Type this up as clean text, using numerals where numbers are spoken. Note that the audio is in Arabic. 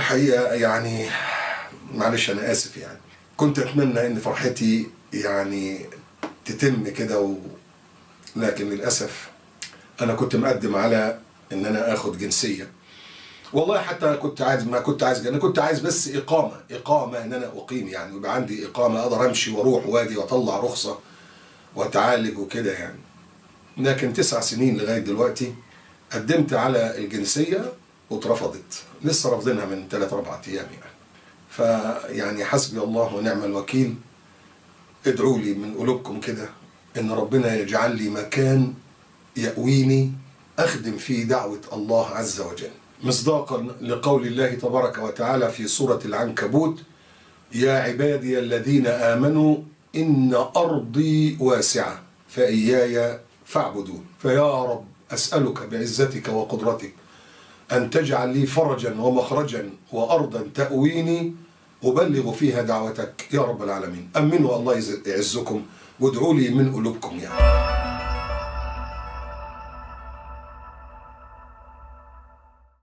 الحقيقة يعني معلش أنا آسف، يعني كنت أتمنى إن فرحتي يعني تتم كده لكن للأسف أنا كنت مقدم على إن أنا آخد جنسية. والله حتى كنت عايز بس إقامة إن أنا أقيم، يعني ويبقى عندي إقامة أقدر أمشي وأروح وأجي وأطلع رخصة وأتعالج وكده يعني. لكن 9 سنين لغاية دلوقتي قدمت على الجنسية واترفضت، لسه رافضينها من 3-4 أيام يعني. فيعني حسبي الله ونعم الوكيل، ادعوا لي من قلوبكم كده إن ربنا يجعل لي مكان يأويني أخدم فيه دعوة الله عز وجل، مصداقا لقول الله تبارك وتعالى في سورة العنكبوت: يا عبادي الذين آمنوا إن أرضي واسعة فإياي فاعبدون. فيا رب أسألك بعزتك وقدرتك أن تجعل لي فرجا ومخرجا وأرضا تأويني أبلغ فيها دعوتك يا رب العالمين. أمنوا الله يعزكم وادعوا لي من قلوبكم يعني.